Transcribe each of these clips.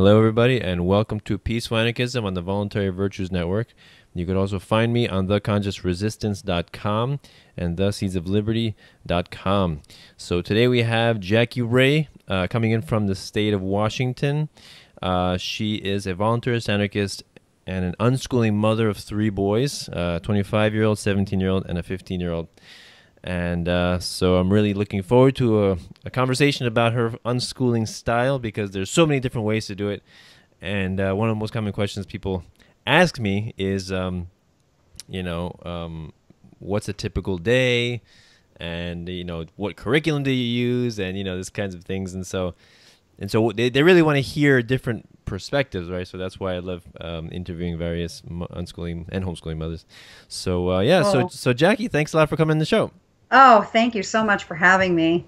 Hello, everybody, and welcome to Peaceful Anarchism on the Voluntary Virtues Network. You could also find me on theconsciousresistance.com and theseedsofliberty.com. So today we have Jackie Ray coming in from the state of Washington. She is a voluntarist anarchist and an unschooling mother of three boys, a 25-year-old, 17-year-old, and a 15-year-old. And so I'm really looking forward to a conversation about her unschooling style, because there's so many different ways to do it. And one of the most common questions people ask me is, what's a typical day? And, what curriculum do you use? And, these kinds of things. And so they really want to hear different perspectives, right? So that's why I love interviewing various unschooling and homeschooling mothers. So, so Jackie, thanks a lot for coming on the show. Oh, thank you so much for having me.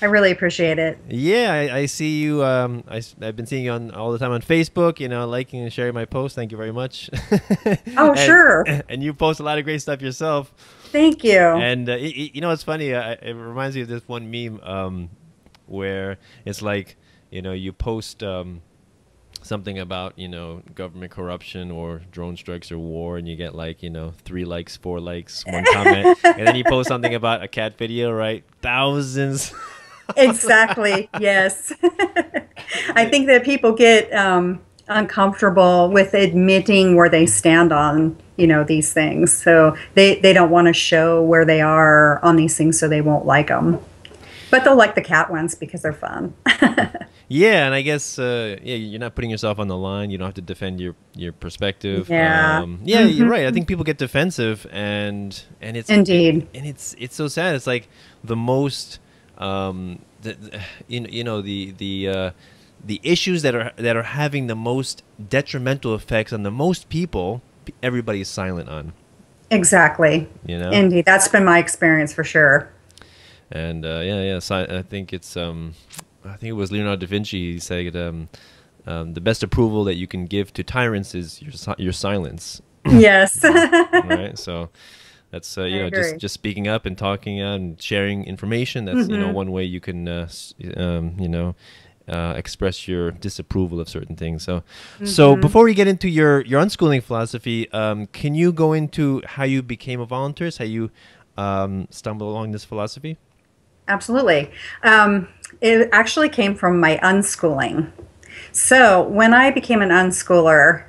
I really appreciate it. Yeah, I see you. I've been seeing you all the time on Facebook, liking and sharing my posts. Thank you very much. Oh, sure. And you post a lot of great stuff yourself. Thank you. And, it's funny. It reminds me of this one meme where it's like, you post something about, government corruption or drone strikes or war, and you get like, 3 likes, 4 likes, 1 comment. And then you post something about a cat video, right? Thousands. Exactly. Yes. I think that people get uncomfortable with admitting where they stand on, these things. So they don't want to show where they are on these things, so they won't like them. But they'll like the cat ones because they're fun. Yeah, and I guess you're not putting yourself on the line. You don't have to defend your perspective. Yeah, you're right. I think people get defensive, and it's indeed, and it's so sad. It's like the most, the issues that are having the most detrimental effects on the most people, everybody is silent on. Exactly. Indeed, that's been my experience for sure. And so I think it's I think it was Leonardo da Vinci. He said the best approval that you can give to tyrants is your silence. Yes. Right. So that's just speaking up and talking and sharing information. That's one way you can express your disapproval of certain things. So so before we get into your unschooling philosophy, can you go into how you became a voluntarist? How you stumbled along this philosophy? Absolutely. It actually came from my unschooling. So when I became an unschooler,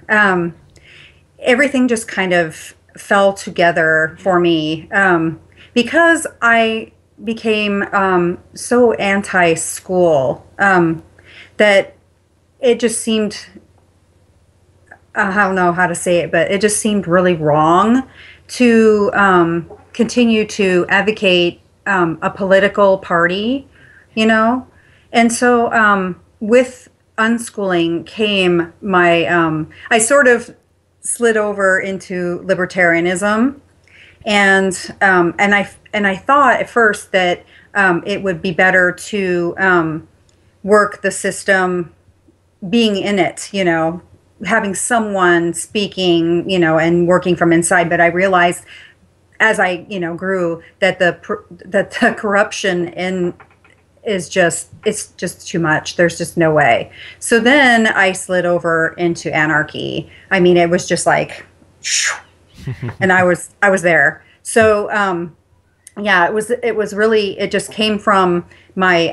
everything just kind of fell together for me because I became so anti-school that it just seemed, I don't know how to say it, but it just seemed really wrong to continue to advocate a political party, and so with unschooling came my I sort of slid over into libertarianism, and I thought at first that it would be better to work the system, being in it, having someone speaking, and working from inside. But I realized as I, grew, that the corruption it's just too much. There's just no way. So then I slid over into anarchy. I mean, it was just like, and I was there. So yeah, it was really, it just came from my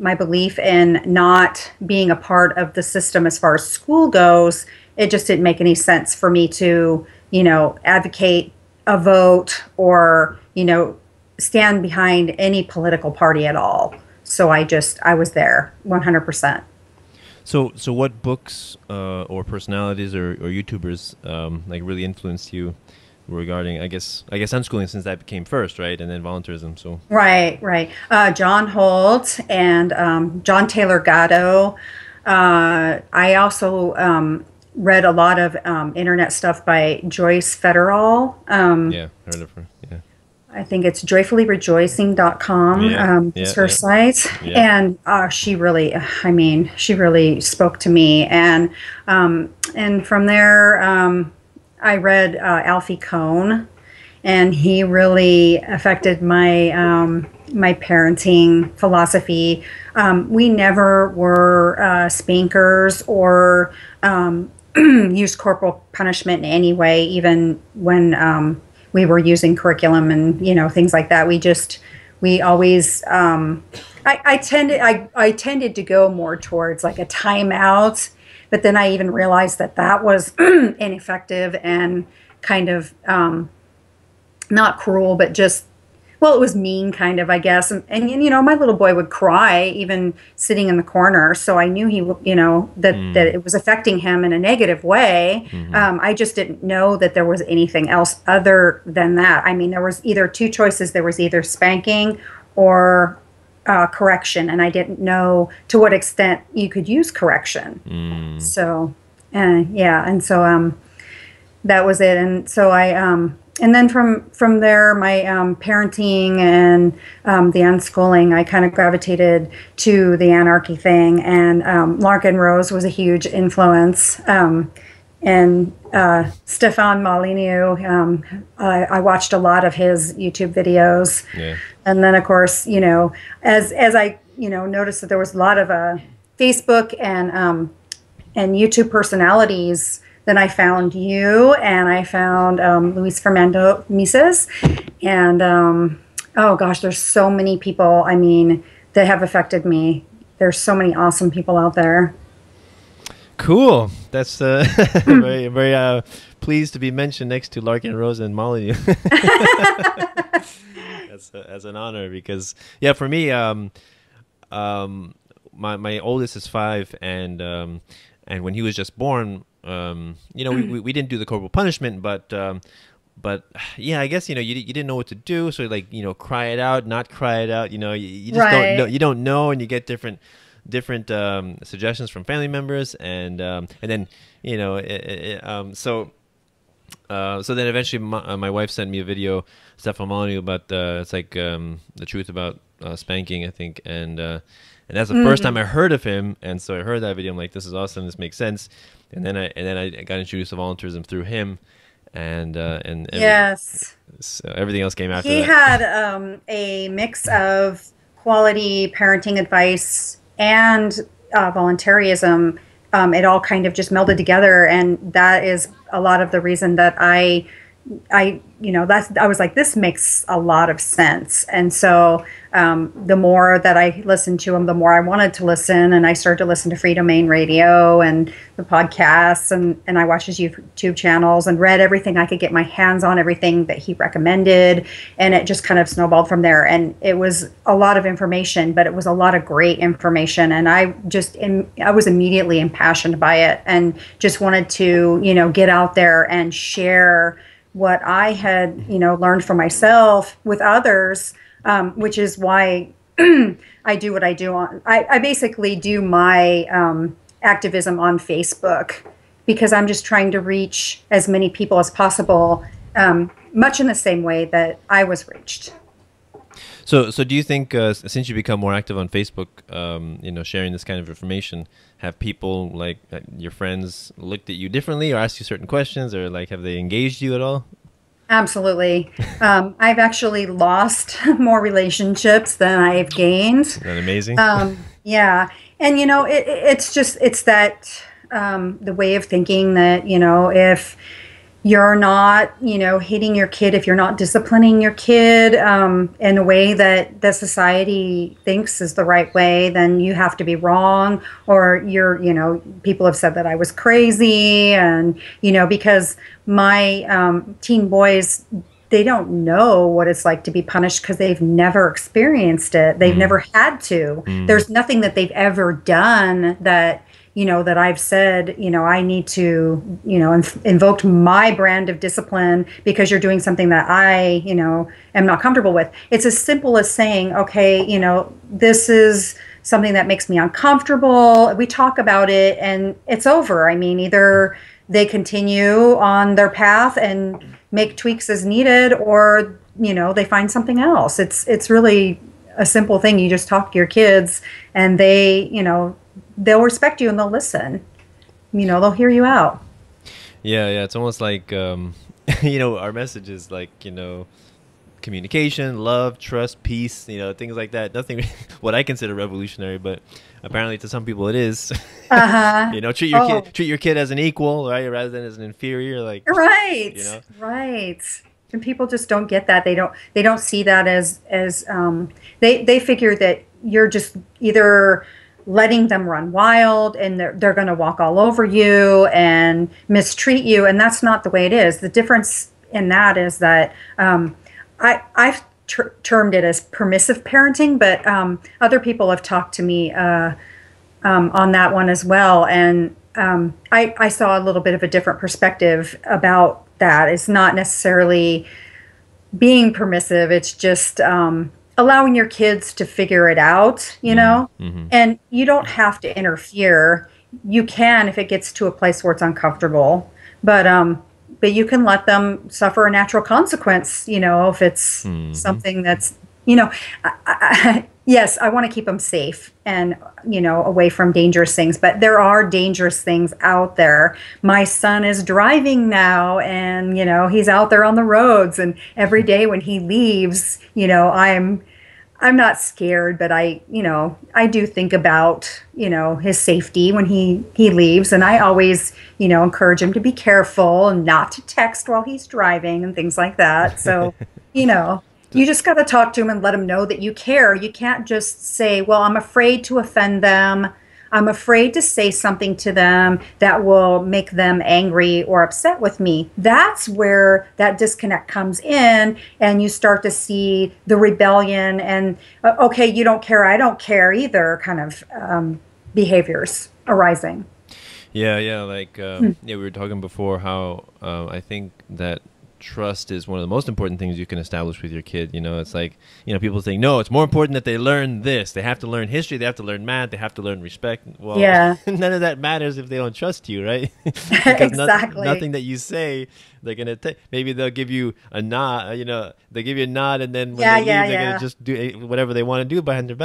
my belief in not being a part of the system as far as school goes. It just didn't make any sense for me to, advocate a vote or, stand behind any political party at all. So I was there 100%. So what books or personalities or YouTubers like really influenced you regarding, I guess unschooling, since that came first, right? And then voluntarism, so. Right. John Holt and John Taylor Gatto. I also read a lot of internet stuff by Joyce Fetteroll. Yeah, heard of her. Yeah. I think it's joyfullyrejoicing.com. Yeah, it's her site. Yeah. And she really, she really spoke to me. And from there, I read Alfie Kohn and he really affected my my parenting philosophy. We never were spankers or used corporal punishment in any way, even when we were using curriculum and, you know, things like that. We always I tended to go more towards like a timeout, but then I even realized that that was ineffective and kind of not cruel, but just, well, it was mean, kind of, I guess. And you know, my little boy would cry even sitting in the corner, so I knew he, you know, that, that it was affecting him in a negative way. I just didn't know that there was anything else other than that. I mean, there was either two choices. There was either spanking or correction, and I didn't know to what extent you could use correction. So, yeah, and so that was it. And so I... and then from there, my parenting and the unschooling, I kind of gravitated to the anarchy thing. And Larkin Rose was a huge influence. And Stefan Molyneux, I watched a lot of his YouTube videos. Yeah. And then, of course, you know, as I, you know, noticed that there was a lot of Facebook and YouTube personalities. Then I found you, and I found Luis Fernando Mises, and oh gosh, there's so many people, I mean, that have affected me. There's so many awesome people out there. Cool. That's very, very pleased to be mentioned next to Larkin Rose and Molyneux. That's as an honor, because, yeah, for me, my oldest is 5, and when he was just born, you know, we didn't do the corporal punishment, but yeah, I guess, you know, you didn't know what to do, so like, you know, cry it out, not cry it out, you know, you just don't know, you don't know, and you get different suggestions from family members, and then, you know, so then eventually my wife sent me a video, Stefan Molyneux, about it's like the truth about spanking, I think, and that's the first time I heard of him, and so I heard that video, I'm like, this is awesome, this makes sense. And then I got introduced to voluntarism through him, and yes, so everything else came after. He that. Had a mix of quality parenting advice and voluntarism. It all kind of just melded together, and that is a lot of the reason that I you know, I was like, this makes a lot of sense. And so the more that I listened to him, the more I wanted to listen, and I started to listen to Free Domain Radio and the podcasts, and I watched his YouTube channels and read everything I could get my hands on, everything that he recommended, and it just kind of snowballed from there. And it was a lot of information, but it was a lot of great information, and I was immediately impassioned by it and just wanted to, you know, get out there and share what I had, you know, learned for myself with others, which is why I do what I do. I basically do my activism on Facebook, because I'm just trying to reach as many people as possible, much in the same way that I was reached. So do you think, since you become more active on Facebook, you know, sharing this kind of information, have people, like, your friends looked at you differently or asked you certain questions, or, like, have they engaged you at all? Absolutely. I've actually lost more relationships than I've gained. Isn't that amazing? Yeah. And, you know, it's just, it's that, the way of thinking that, you know, if you're not, you know, hitting your kid, if you're not disciplining your kid in a way that the society thinks is the right way, then you have to be wrong, or you're, you know, people have said that I was crazy, and, you know, because my teen boys, they don't know what it's like to be punished, because they've never experienced it. They've never had to. There's nothing that they've ever done that, you know, that I've said, you know, I need to, you know, invoke my brand of discipline because you're doing something that I, you know, am not comfortable with. It's as simple as saying, okay, you know, this is something that makes me uncomfortable. We talk about it, and it's over. I mean, either they continue on their path and make tweaks as needed, or, you know, they find something else. It's really a simple thing. You just talk to your kids, and they, you know, they'll respect you and they'll listen. You know, they'll hear you out. Yeah, yeah. It's almost like you know, our messages, like, you know, communication, love, trust, peace, you know, things like that. Nothing what I consider revolutionary, but apparently to some people it is. Uh-huh. You know, treat your kid as an equal, right, rather than as an inferior, like, right, you know? Right. And people just don't get that. They don't see that as they figure that you're just either letting them run wild and they're going to walk all over you and mistreat you, and that's not the way it is. The difference in that is that I've termed it as permissive parenting, but other people have talked to me on that one as well, and I saw a little bit of a different perspective about that. It's not necessarily being permissive, it's just allowing your kids to figure it out, you know, mm-hmm. and you don't have to interfere. You can if it gets to a place where it's uncomfortable, but you can let them suffer a natural consequence, you know, if it's mm-hmm. something that's, you know, yes, I want to keep them safe and, you know, away from dangerous things, but there are dangerous things out there. My son is driving now and, you know, he's out there on the roads, and every day when he leaves, you know, I'm not scared, but I do think about, you know, his safety when he leaves, and I always, you know, encourage him to be careful and not to text while he's driving and things like that. So, you know, you just got to talk to him and let him know that you care. You can't just say, well, I'm afraid to offend them. I'm afraid to say something to them that will make them angry or upset with me. That's where that disconnect comes in, and you start to see the rebellion and, okay, you don't care, I don't care either kind of behaviors arising. Yeah, like yeah, we were talking before how I think that trust is one of the most important things you can establish with your kid. You know, it's like, you know, people think, no, it's more important that they learn this. They have to learn history. They have to learn math. They have to learn respect. Well, yeah. None of that matters if they don't trust you, right? Exactly. Nothing that you say, they're going to maybe they'll give you a nod, you know, they give you a nod, and then when they leave, they're going to just do whatever they want to do behind your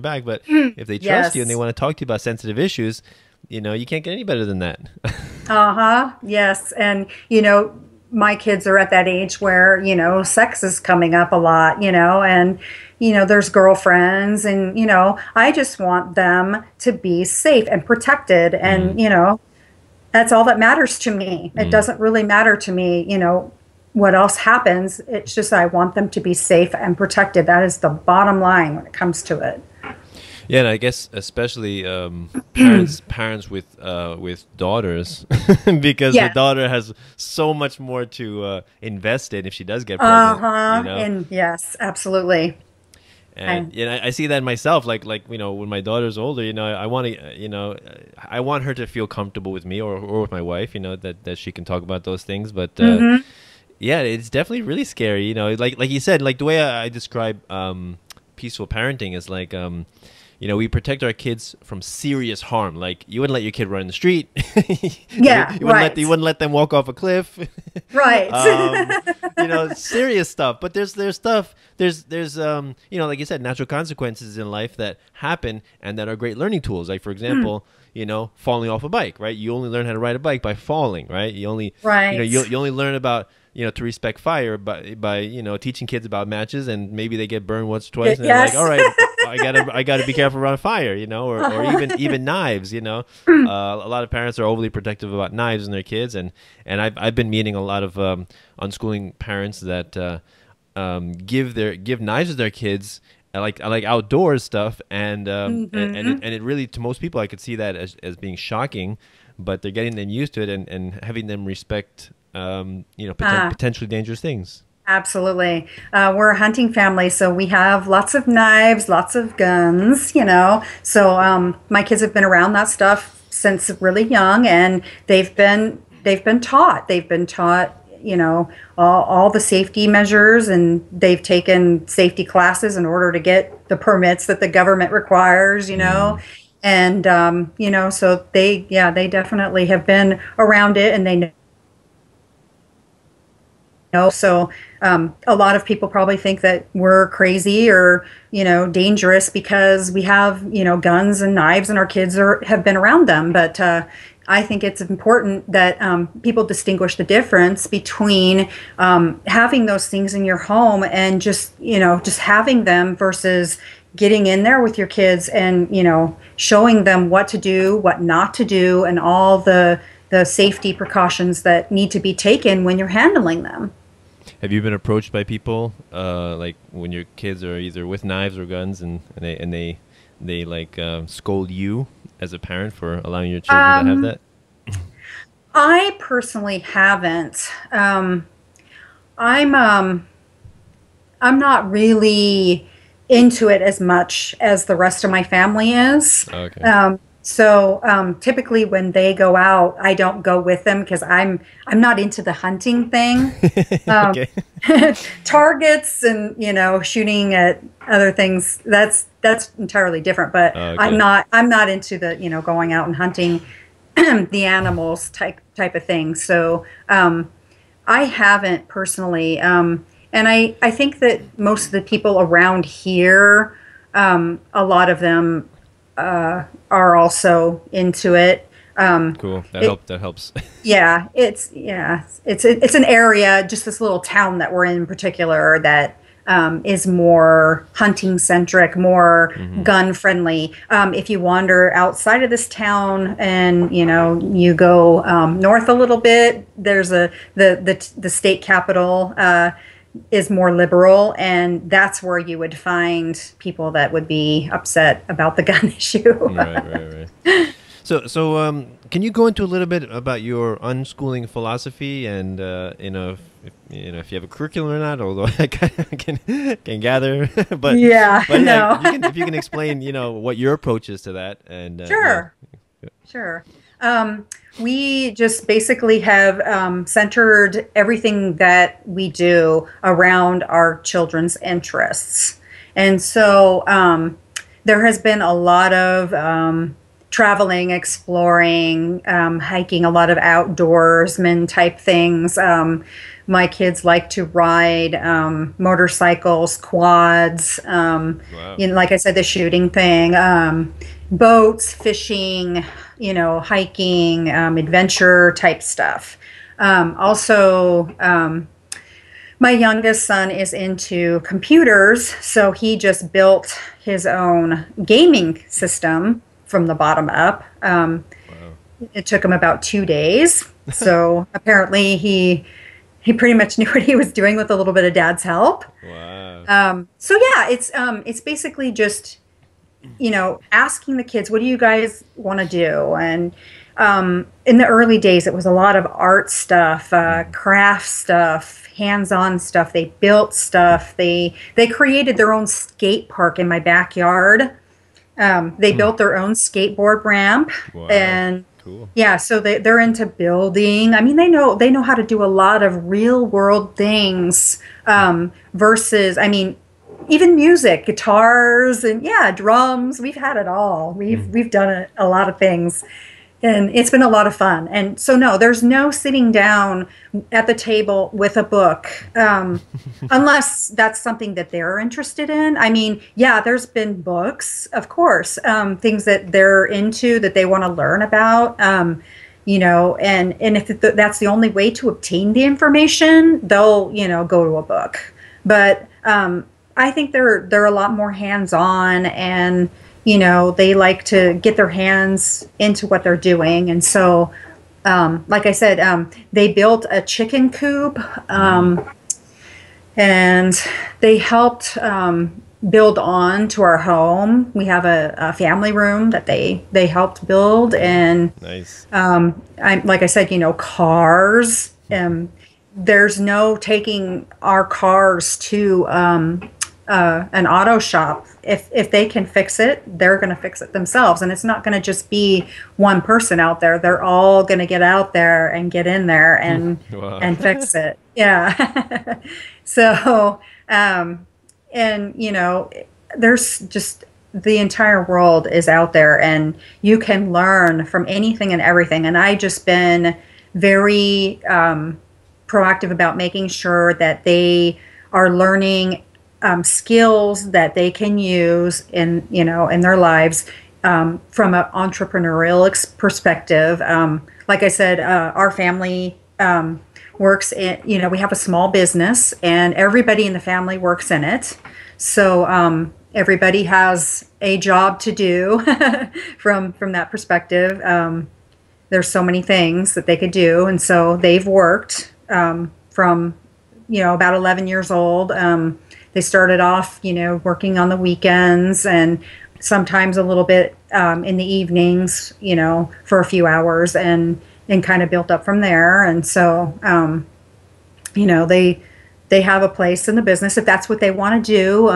back. But if they trust you and they want to talk to you about sensitive issues, you know, you can't get any better than that. Uh-huh. Yes. And, you know, my kids are at that age where, you know, sex is coming up a lot, you know, and, you know, there's girlfriends, and, you know, I just want them to be safe and protected. And, you know, that's all that matters to me. It doesn't really matter to me, you know, what else happens. It's just, I want them to be safe and protected. That is the bottom line when it comes to it. Yeah, and I guess especially parents with daughters, because the daughter has so much more to invest in if she does get pregnant. Uh-huh. You know? And yes, absolutely. And you know, I see that in myself. Like you know, when my daughter's older, you know, I want her to feel comfortable with me or with my wife. You know, that she can talk about those things, but. Mm-hmm. Yeah, it's definitely really scary. You know, like you said, like the way I describe peaceful parenting is like. You know, we protect our kids from serious harm. Like, you wouldn't let your kid run in the street. You wouldn't let them walk off a cliff. Right. You know, serious stuff. But there's you know, like you said, natural consequences in life that happen and that are great learning tools. Like, for example, you know, falling off a bike, right? You only learn how to ride a bike by falling, right? You only learn about, you know, to respect fire by you know, teaching kids about matches, and maybe they get burned once or twice, and they're like, all right. I gotta be careful around fire, you know, or even knives, you know. A lot of parents are overly protective about knives and their kids, and I've been meeting a lot of unschooling parents that give knives to their kids, like outdoors stuff, and it really, to most people, I could see that as being shocking, but they're getting them used to it and having them respect you know, potentially dangerous things. Absolutely. We're a hunting family, so we have lots of knives, lots of guns, you know. So my kids have been around that stuff since really young, and they've been taught. They've been taught, you know, all the safety measures, and they've taken safety classes in order to get the permits that the government requires, you know. And, you know, so they definitely have been around it, and they know. So a lot of people probably think that we're crazy or, dangerous because we have, guns and knives and our kids have been around them. But I think it's important that people distinguish the difference between having those things in your home and just, just having them versus getting in there with your kids and, showing them what to do, what not to do, and all the safety precautions that need to be taken when you're handling them. Have you been approached by people like when your kids are either with knives or guns, and they like scold you as a parent for allowing your children to have that? I personally haven't. I'm not really into it as much as the rest of my family is. Okay. So typically when they go out, I don't go with them because I'm not into the hunting thing, targets and shooting at other things. That's entirely different. But I'm not into the going out and hunting the animals type of thing. So I haven't personally, and I think that most of the people around here, a lot of them. Are also into it. Cool. That helps. Yeah. It's an area, just this little town that we're in particular that is more hunting centric, more gun friendly. If you wander outside of this town and, you go north a little bit, there's the state capital, is more liberal, and that's where you would find people that would be upset about the gun issue. Right. So can you go into a little bit about your unschooling philosophy and if you have a curriculum or not? Although I can gather, but yeah, if you can explain, what your approach is to that, and sure. We just basically have centered everything that we do around our children's interests. And so there has been a lot of traveling, exploring, hiking, a lot of outdoorsman type things. My kids like to ride motorcycles, quads, wow. Like I said, the shooting thing, boats, fishing, hiking, adventure type stuff. Also, my youngest son is into computers, so he just built his own gaming system from the bottom up. Wow. It took him about 2 days. So apparently he pretty much knew what he was doing with a little bit of dad's help. Wow. So yeah, it's basically just asking the kids, what do you guys want to do? And in the early days, it was a lot of art stuff, craft stuff, hands-on stuff. They built stuff. They created their own skate park in my backyard. They built their own skateboard ramp. Wow. And cool. Yeah, so they're into building. I mean, they know how to do a lot of real-world things versus, even music, guitars, and yeah, drums. We've had it all. We've done a lot of things, and it's been a lot of fun. And so no, there's no sitting down at the table with a book, unless that's something that they're interested in. Yeah, there's been books, of course, things that they're into that they want to learn about, and if that's the only way to obtain the information, they'll, go to a book. But I think they're a lot more hands-on, and they like to get their hands into what they're doing. And so, like I said, they built a chicken coop, and they helped build on to our home. We have a family room that they helped build, and nice. Like I said, cars. There's no taking our cars to an auto shop. If they can fix it, they're going to fix it themselves. And it's not going to just be one person out there. They're all going to get out there and get in there and wow. and fix it. Yeah. So, and there's just the entire world is out there, and you can learn from anything and everything. And I just been very proactive about making sure that they are learning skills that they can use in, you know, in their lives from an entrepreneurial perspective. Like I said, our family works in, you know, we have a small business and everybody in the family works in it. So everybody has a job to do from that perspective. There's so many things that they could do. And so they've worked from, you know, about 11 years old. They started off, you know, working on the weekends and sometimes a little bit in the evenings, you know, for a few hours, and kind of built up from there. And so, you know, they have a place in the business if that's what they want to do.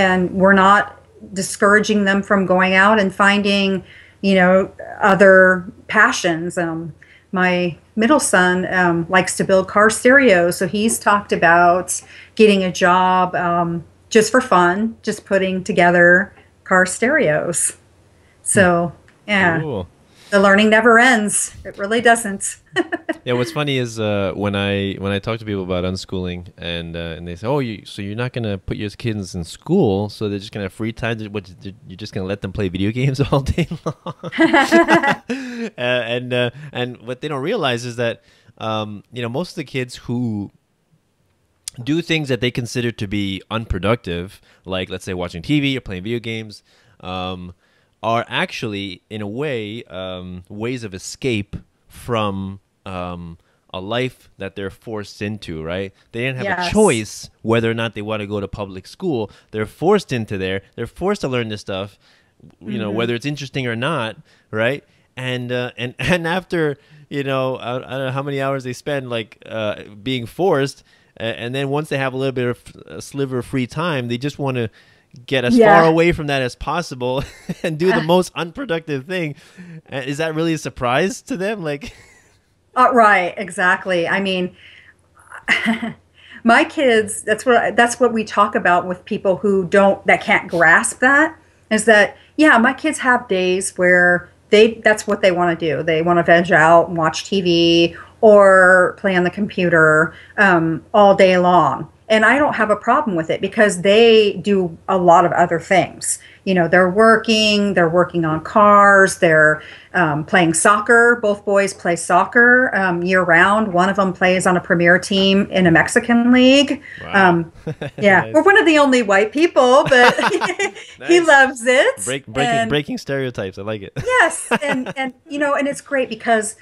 And we're not discouraging them from going out and finding, you know, other passions. My middle son likes to build car stereos, so he's talked about getting a job just for fun, just putting together car stereos. So, yeah. Cool. The learning never ends. It really doesn't. Yeah, what's funny is when I talk to people about unschooling, and they say, "Oh, so you're not gonna put your kids in school, so they're just gonna have free time? You're just gonna let them play video games all day long?" And what they don't realize is that you know, most of the kids who do things that they consider to be unproductive, like let's say watching TV or playing video games, are actually, in a way, ways of escape from a life that they're forced into, right? They didn't have a choice whether or not they want to go to public school. They're forced into there. They're forced to learn this stuff, you know, whether it's interesting or not, right? And after, you know, I don't know how many hours they spend, like, being forced, and then once they have a little bit of a sliver of free time, they just want to get as far away from that as possible and do the most unproductive thing. Is that really a surprise to them? Like, right, exactly. I mean, my kids, that's what we talk about with people who can't grasp that, is that, yeah, my kids have days where that's what they want to do. They want to veg out and watch TV or play on the computer all day long. And I don't have a problem with it, because they do a lot of other things. You know, they're working on cars, they're playing soccer. Both boys play soccer year-round. One of them plays on a premier team in a Mexican league. Wow. Yeah, nice. We're one of the only white people, but nice. He loves it. Breaking stereotypes, I like it. Yes, and you know, and it's great because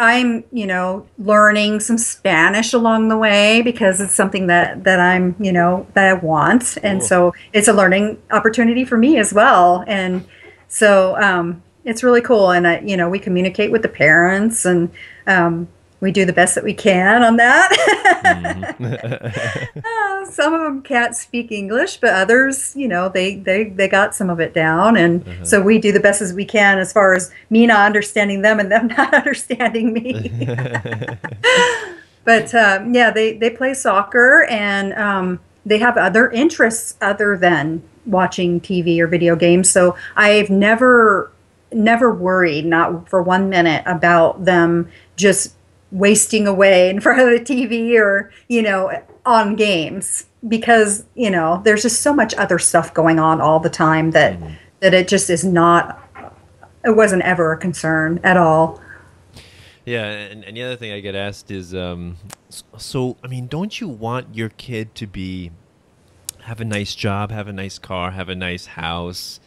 I'm, you know, learning some Spanish along the way, because it's something that I'm, you know, that I want. And so it's a learning opportunity for me as well. And so it's really cool. And, you know, we communicate with the parents, and we do the best that we can on that. Some of them can't speak English, but others, you know, they got some of it down. And so we do the best as we can, as far as me not understanding them and them not understanding me. But yeah, they play soccer, and they have other interests other than watching TV or video games. So I've never worried, not for 1 minute, about them just wasting away in front of the TV or, you know, on games, because, you know, there's just so much other stuff going on all the time that it just is not, it wasn't ever a concern at all. Yeah. And the other thing I get asked is, so, I mean, don't you want your kid to have a nice job, have a nice car, have a nice house,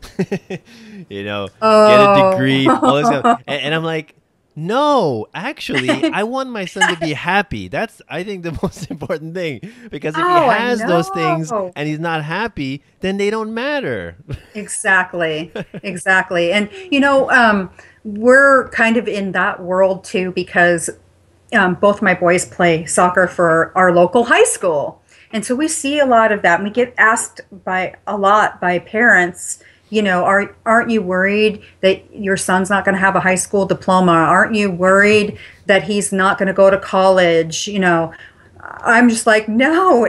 you know, get a degree, all this stuff. And I'm like, no, actually, I want my son to be happy. That's, I think, the most important thing, because if he has those things and he's not happy, then they don't matter. Exactly, exactly. And, you know, we're kind of in that world too, because both my boys play soccer for our local high school. And so we see a lot of that, and we get asked a lot by parents, you know, aren't you worried that your son's not going to have a high school diploma? Aren't you worried that he's not going to go to college? You know, I'm just like, no,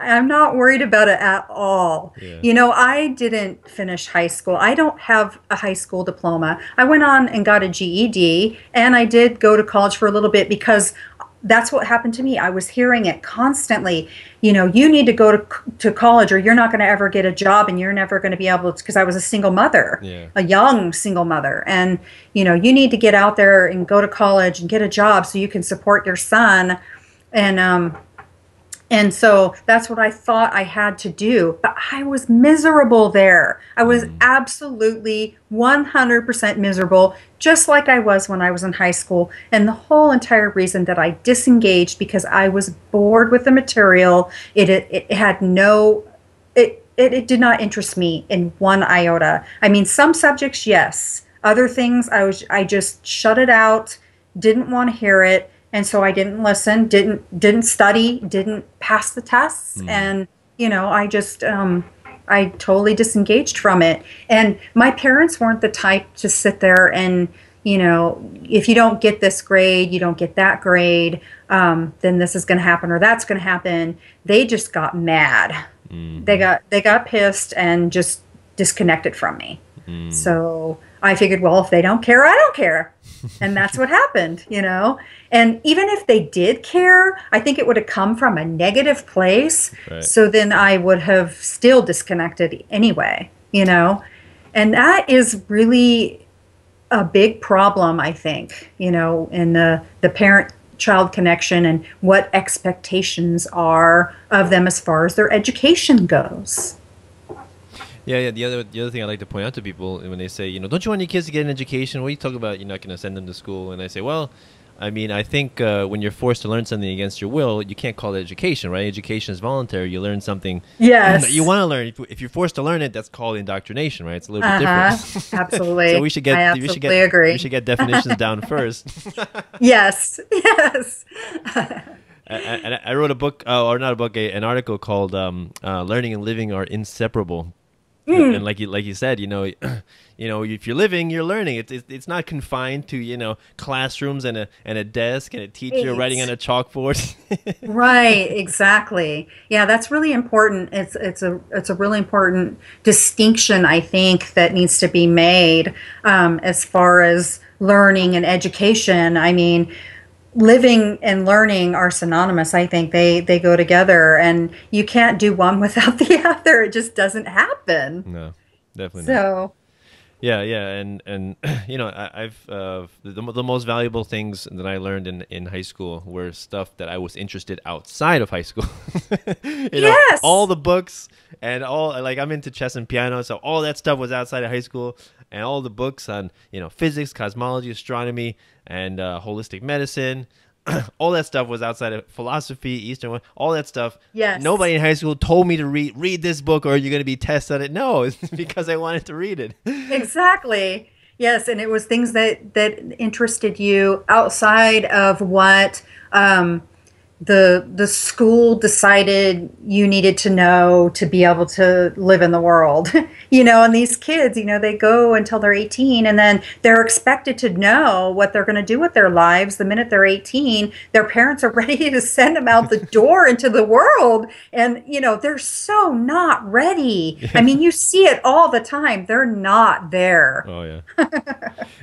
I'm not worried about it at all. Yeah. You know, I didn't finish high school. I don't have a high school diploma. I went on and got a GED, and I did go to college for a little bit, because That's what happened to me. I was hearing it constantly. You know, you need to go to college or you're not going to ever get a job and you're never going to be able to, because I was a single mother, a young single mother. And, you know, you need to get out there and go to college and get a job so you can support your son. And so that's what I thought I had to do. But I was miserable there. I was absolutely 100% miserable, just like I was when I was in high school. And the whole entire reason that I disengaged, because I was bored with the material. It had no, it did not interest me in one iota. I mean, some subjects, yes. Other things, I just shut it out, didn't want to hear it. And so I didn't listen, didn't study, didn't pass the tests, and you know, I just I totally disengaged from it. And my parents weren't the type to sit there and, you know, if you don't get this grade, you don't get that grade, then this is going to happen or that's going to happen. They just got mad. They got pissed and just disconnected from me. So I figured, well, if they don't care, I don't care. And that's what happened, you know. And even if they did care, I think it would have come from a negative place. Right. So then I would have still disconnected anyway, you know. And that is really a big problem, I think, you know, in the parent-child connection and what expectations are of them as far as their education goes. Yeah. The other thing I like to point out to people when they say, you know, don't you want your kids to get an education? What are you talking about? You're not going to send them to school. And I say, well, I mean, I think when you're forced to learn something against your will, you can't call it education, right? Education is voluntary. You learn something that you want to learn. If you're forced to learn it, that's called indoctrination, right? It's a little bit different. Absolutely. So we should get definitions down first. Yes. I wrote a book, or not a book, an article called "Learning and Living Are Inseparable." And like you said, you know, if you're living, you're learning. It's not confined to, you know, classrooms and a desk and a teacher writing on a chalkboard. Right, exactly. Yeah, that's really important. It's a really important distinction, I think, that needs to be made as far as learning and education. I mean, living and learning are synonymous. I think they go together, and you can't do one without the other. It just doesn't happen. No, definitely not. So, yeah, and you know, the most valuable things that I learned in high school were stuff that I was interested outside of high school. Know, all the books and all, like, I'm into chess and piano, so all that stuff was outside of high school. And all the books on, you know, physics, cosmology, astronomy, and holistic medicine, all that stuff was outside of philosophy, Eastern, all that stuff. Yes. Nobody in high school told me to read this book or you're going to be tested on it. No, it's because I wanted to read it. Exactly. Yes, and it was things that interested you outside of what the school decided you needed to know to be able to live in the world. You know, and these kids, you know, they go until they're 18 and then they're expected to know what they're going to do with their lives. The minute they're 18, their parents are ready to send them out the door into the world. And, you know, they're so not ready. I mean, you see it all the time. They're not there. Oh,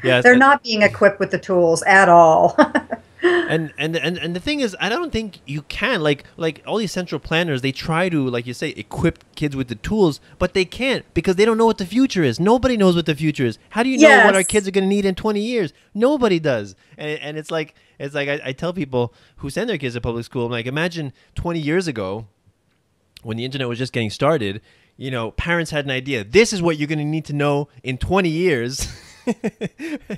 yeah. They're not being equipped with the tools at all. And the thing is, I don't think you can, like all these central planners, they try to, like you say, equip kids with the tools, but they can't because they don't know what the future is. Nobody knows what the future is. How do you know what our kids are going to need in 20 years? Nobody does. And it's like I tell people who send their kids to public school, I'm like, imagine 20 years ago when the internet was just getting started, you know, parents had an idea. This is what you're going to need to know in 20 years.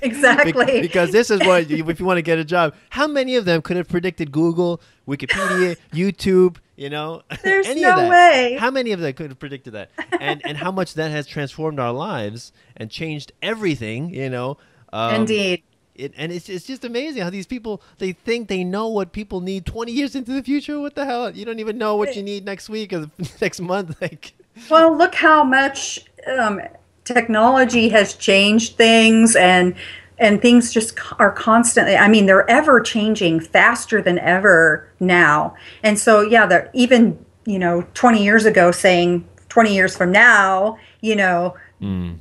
Exactly. Because this is what, if you want to get a job, how many of them could have predicted Google, Wikipedia, YouTube, you know, there's any no of that? Way. How many of them could have predicted that? And how much that has transformed our lives and changed everything, you know. Indeed. And it's just amazing how these people, they think they know what people need 20 years into the future. What the hell? You don't even know what you need next week or next month. Like, well, look how much technology has changed things, and things just are constantly, I mean, they're ever changing faster than ever now. And so, yeah, they're even, you know, 20 years ago saying 20 years from now, you know,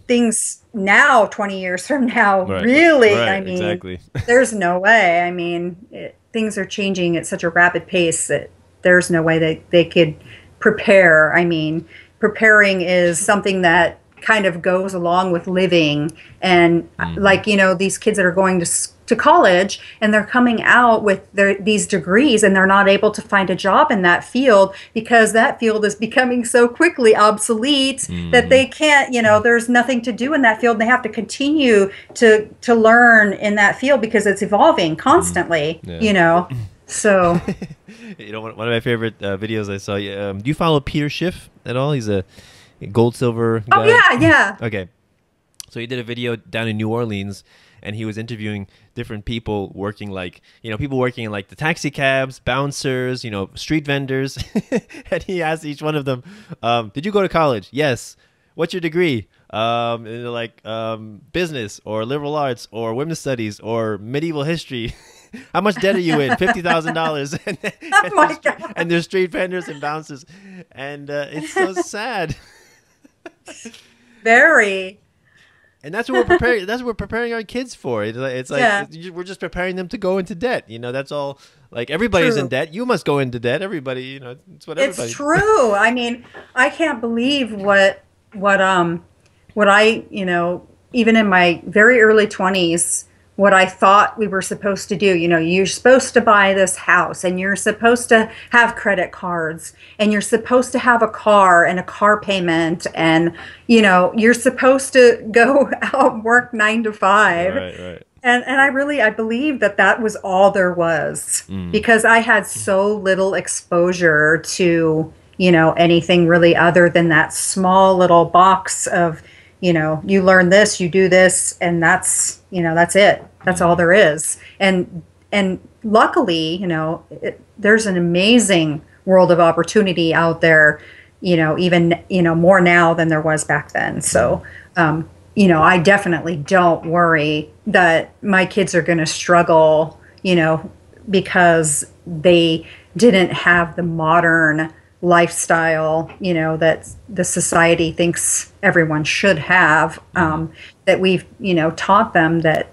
things now 20 years from now, really, I mean, there's no way. I mean, things are changing at such a rapid pace that there's no way that they could prepare. I mean, preparing is something that kind of goes along with living. And like, you know, these kids that are going to college and they're coming out with these degrees and they're not able to find a job in that field because that field is becoming so quickly obsolete that they can't, you know, there's nothing to do in that field. They have to continue to learn in that field because it's evolving constantly, you know, so. You know, one of my favorite videos I saw, do you follow Peter Schiff at all? He's a gold, silver guy. Oh, yeah, yeah. Okay. So he did a video down in New Orleans, and he was interviewing different people working, like, you know, people working in, like, the taxi cabs, bouncers, you know, street vendors. And he asked each one of them, did you go to college? Yes. What's your degree? And they're like, business or liberal arts or women's studies or medieval history. How much debt are you in? $50,000. And there's street vendors and bouncers. And it's so sad. Very. And that's what we're preparing. That's what we're preparing our kids for. It's like we're just preparing them to go into debt. You know, that's all. Like everybody's in debt. You must go into debt. Everybody, you know, it's what everybody. It's true. I mean, I can't believe what I, you know, even in my very early 20s, what I thought we were supposed to do. You know, you're supposed to buy this house and you're supposed to have credit cards and you're supposed to have a car and a car payment and, you know, you're supposed to go out and work 9 to 5. Right, right. And I believe that that was all there was because I had so little exposure to, you know, anything really other than that small little box of, you know, you learn this, you do this, and that's, you know, that's it. That's all there is. And luckily, you know, there's an amazing world of opportunity out there, you know, even, you know, more now than there was back then. So, you know, I definitely don't worry that my kids are going to struggle, you know, because they didn't have the modern lifestyle, you know, that the society thinks everyone should have, that we've, you know, taught them that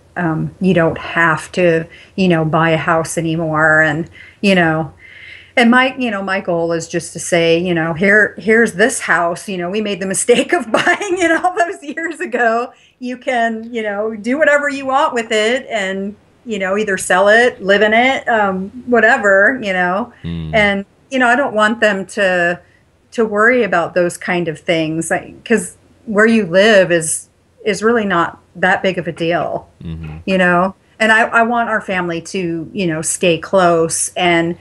you don't have to, you know, buy a house anymore. And, you know, and my, you know, my goal is just to say, you know, here's this house, you know, we made the mistake of buying it all those years ago. You can, you know, do whatever you want with it and, you know, either sell it, live in it, whatever, you know, and, you know, I don't want them to worry about those kind of things, because where you live is really not that big of a deal, you know. And I want our family to, you know, stay close and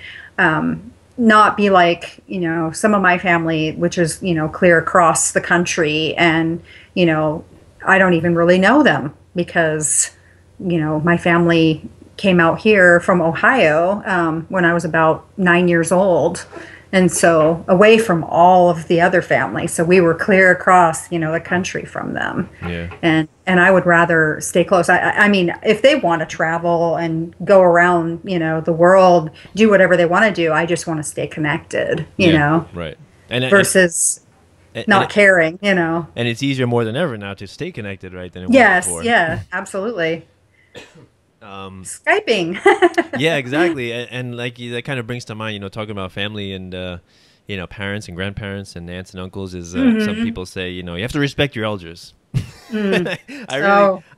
not be like, you know, some of my family, which is, you know, clear across the country, and, you know, I don't even really know them because, you know, my family came out here from Ohio when I was about 9 years old, and so away from all of the other family. So we were clear across, you know, the country from them. Yeah. And I would rather stay close. I mean, if they want to travel and go around, you know, the world, do whatever they want to do, I just want to stay connected, you know. Right. And versus not caring, you know. And it's easier more than ever now to stay connected, right? Than it was before. Yeah, absolutely. Skyping. Yeah, exactly. And like that kind of brings to mind, you know, talking about family and you know, parents and grandparents and aunts and uncles is some people say, you know, you have to respect your elders. I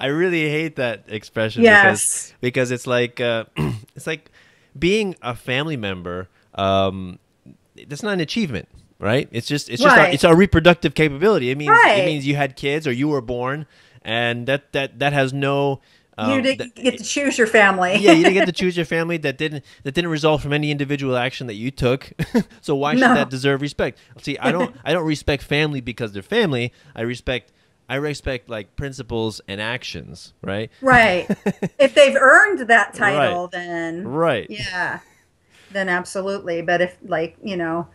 really hate that expression. Yes. because it's like it's like being a family member, that's not an achievement, right? It's just our, it's our reproductive capability. It means it means you had kids or you were born, and that has no you didn't get to choose your family. Yeah, you didn't get to choose your family. That didn't result from any individual action that you took. So why should that deserve respect? See, I don't respect family because they're family. I respect like principles and actions, right? Right. If they've earned that title, then yeah, then absolutely. But if, like, you know,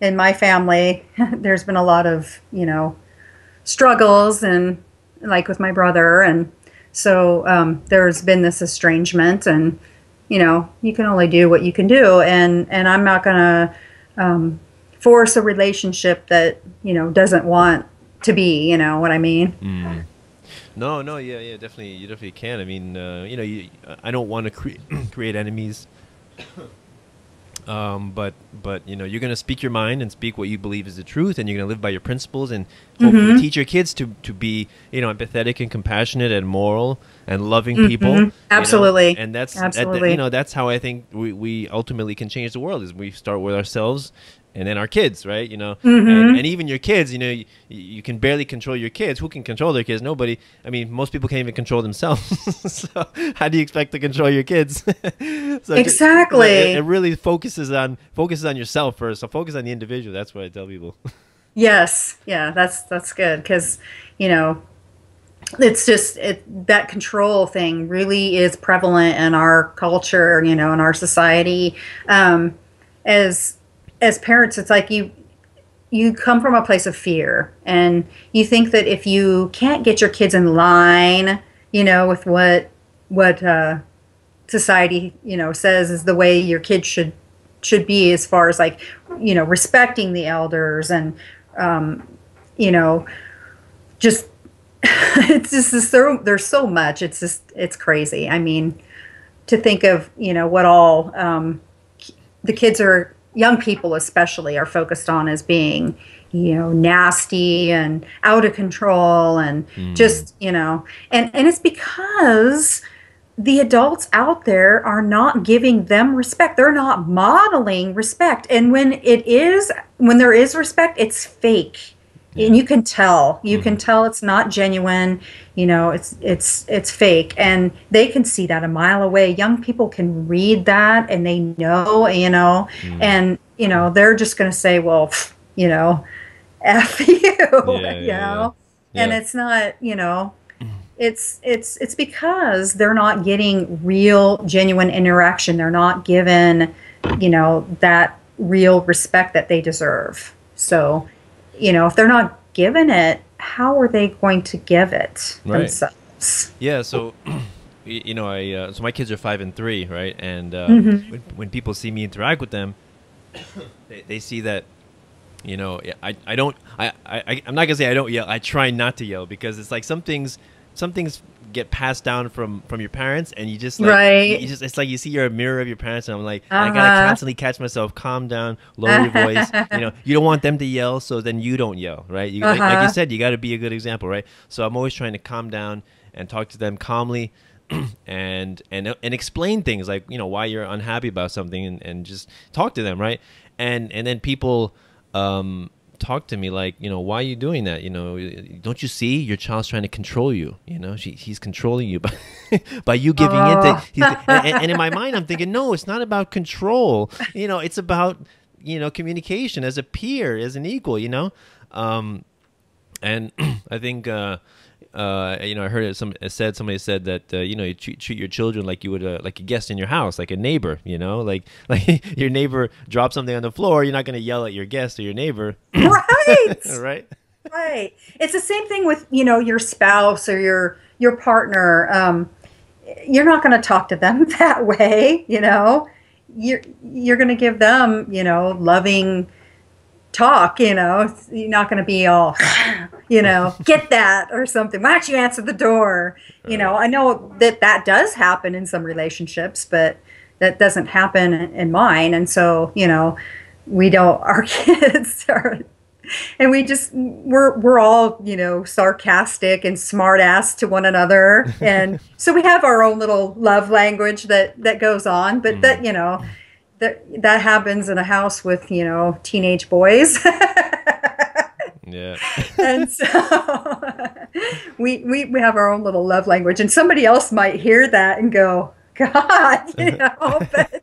in my family, there's been a lot of, you know, struggles and, like, with my brother, and so there's been this estrangement, and, you know, you can only do what you can do, and I'm not gonna force a relationship that, you know, doesn't want to be, you know what I mean. No, yeah, definitely, you definitely can. I mean, you know, I don't want to create enemies, but you know, you're going to speak your mind and speak what you believe is the truth, and you're going to live by your principles, and hopefully teach your kids to be, you know, empathetic and compassionate and moral and loving people. Absolutely. You know? And that's you know, that's how I think we ultimately can change the world, is we start with ourselves. And then our kids, right? You know, and even your kids, you know, you can barely control your kids. Who can control their kids? Nobody. I mean, most people can't even control themselves. So how do you expect to control your kids? So exactly. It really focuses on yourself first. So focus on the individual. That's what I tell people. Yes. Yeah. That's good, because you know, it's just that control thing really is prevalent in our culture. You know, in our society, as parents, it's like you come from a place of fear, and you think that if you can't get your kids in line, you know, with what society, you know, says is the way your kids should be, as far as like, you know, respecting the elders and you know, just it's just so there's so much, it's crazy. I mean, to think of, you know, what all the kids are, young people especially, are focused on as being, you know, nasty and out of control and just, you know, and it's because the adults out there are not giving them respect. They're not modeling respect. And when there is respect, it's fake. Yeah. And you can tell, it's not genuine, you know, it's fake, and they can see that a mile away. Young people can read that, and they know, you know, and, you know, they're just going to say, well, you know, F you, you know, and it's not, you know, it's because they're not getting real, genuine interaction. They're not given, you know, that real respect that they deserve. So, you know, if they're not given it, how are they going to give it themselves? Yeah. So, you know, so my kids are 5 and 3, right? And when people see me interact with them, they see that, you know, I'm not gonna say I don't yell. I try not to yell, because it's like some things get passed down from your parents, and you just like, it's like you see you're a mirror of your parents, and I'm like, I gotta constantly catch myself, calm down, lower your voice. You know, you don't want them to yell, so then you don't yell, right? You, like you said, you got to be a good example, right? So I'm always trying to calm down and talk to them calmly, and explain things like, you know, why you're unhappy about something, and just talk to them, right? And then people talk to me like, you know, why are you doing that? You know, don't you see your child's trying to control you? You know, he's controlling you by you giving in to. And in my mind, I'm thinking, no, it's not about control. You know, it's about, you know, communication as a peer, as an equal. You know, and I think you know, I heard somebody said that you know, you treat your children like you would like a guest in your house, like a neighbor. You know, like your neighbor drops something on the floor, you're not going to yell at your guest or your neighbor. Right. Right. It's the same thing with, you know, your spouse or your partner. You're not going to talk to them that way. You know, you're going to give them, you know, loving talk. You know, you're not going to be all, you know, get that or something. Why don't you answer the door? You know, I know that does happen in some relationships, but that doesn't happen in mine. And so, you know, we don't, our kids are, and we just, we're all, you know, sarcastic and smart ass to one another. And so we have our own little love language that goes on, but that, you know, that happens in a house with, you know, teenage boys. Yeah. And so we have our own little love language, and somebody else might hear that and go, God, you know, but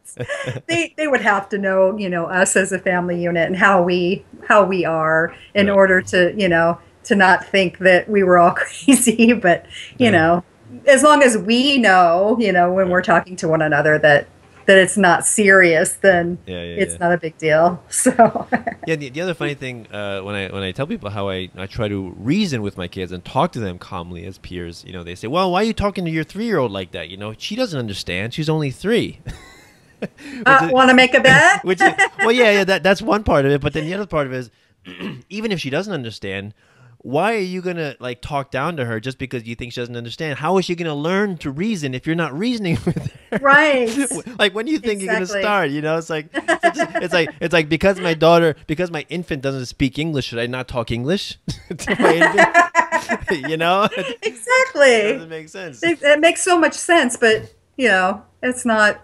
they would have to know, you know, us as a family unit and how we are in order to, you know, to not think that we were all crazy, but you know, as long as we know, you know, when we're talking to one another that it's not serious, then it's not a big deal. So yeah, the other funny thing when I tell people how I try to reason with my kids and talk to them calmly as peers, you know, they say, well, why are you talking to your 3-year-old like that? You know, she doesn't understand. She's only 3. Want to make a bet? Well, yeah, that's one part of it. But then the other part of it is, even if she doesn't understand, why are you going to like talk down to her just because you think she doesn't understand? How is she going to learn to reason if you're not reasoning with her? Right. Like, when do you think you're going to start? You know, it's like because my infant doesn't speak English, should I not talk English to my infant? You know? Exactly. It doesn't make sense. It makes so much sense, but you know, it's not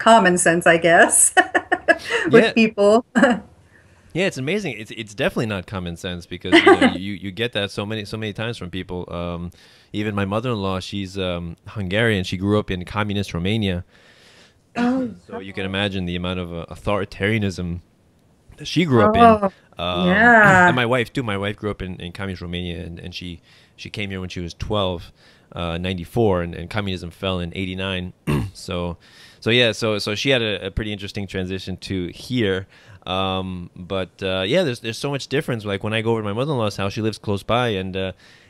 common sense, I guess, with people. Yeah, it's amazing. It's definitely not common sense, because you know, you get that so many times from people. Even my mother-in-law, she's Hungarian. She grew up in communist Romania. Oh, so you can imagine the amount of authoritarianism that she grew up in. Yeah. And my wife too. My wife grew up in communist Romania, and she came here when she was 12, 94, and communism fell in 89. So she had a pretty interesting transition to here. There's so much difference. Like when I go over to my mother-in-law's house, she lives close by, and